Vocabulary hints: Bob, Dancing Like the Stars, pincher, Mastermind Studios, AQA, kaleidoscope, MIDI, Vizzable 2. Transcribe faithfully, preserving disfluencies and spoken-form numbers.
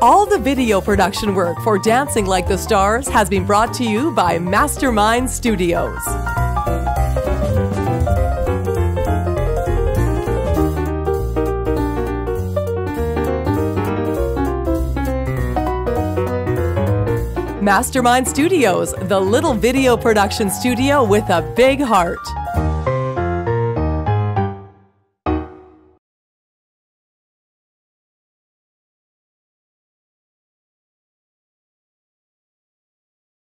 All the video production work for Dancing Like the Stars has been brought to you by Mastermind Studios. Mastermind Studios, the little video production studio with a big heart.